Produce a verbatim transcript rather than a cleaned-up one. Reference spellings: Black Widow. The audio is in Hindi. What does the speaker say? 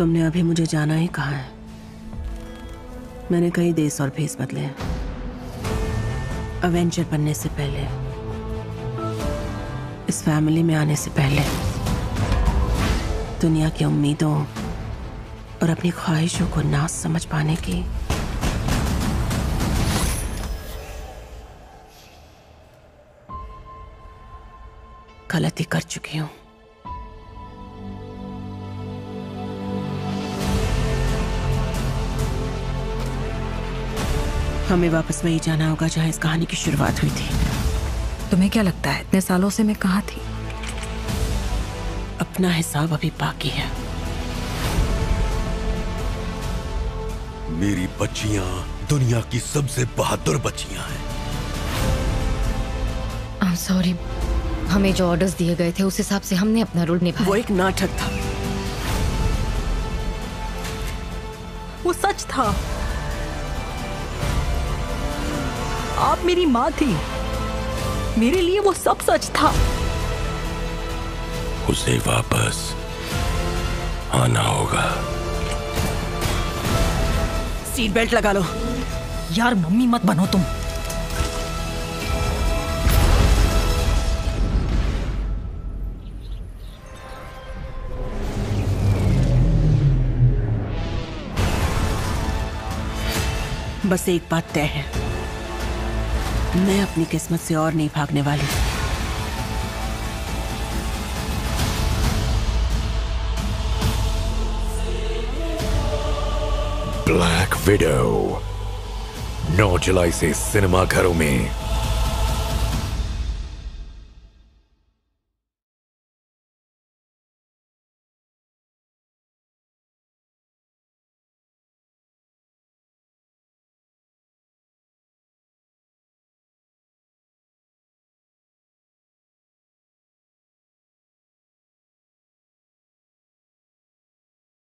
तुमने अभी मुझे जाना ही कहा है। मैंने कई देश और भेष बदले हैं। अवेंजर बनने से पहले, इस फैमिली में आने से पहले, दुनिया की उम्मीदों और अपनी ख्वाहिशों को ना समझ पाने की गलती कर चुकी हूं। हमें वापस वहीं जाना होगा जहां इस कहानी की शुरुआत हुई थी। तुम्हें क्या लगता है इतने सालों से मैं कहां थी? अपना हिसाब अभी बाकी है। मेरी बच्चियां दुनिया की सबसे बहादुर बच्चियां हैं। I'm sorry, हमें जो ऑर्डर्स दिए गए थे उस हिसाब से हमने अपना रोल निभाया। वो एक नाटक था, वो सच था। आप मेरी माँ थी, मेरे लिए वो सब सच था। उसे वापस आना होगा। सीट बेल्ट लगा लो। यार मम्मी मत बनो तुम। बस एक बात तय है, मैं अपनी किस्मत से और नहीं भागने वाली। ब्लैक विडो नौ जुलाई से सिनेमा घरों में।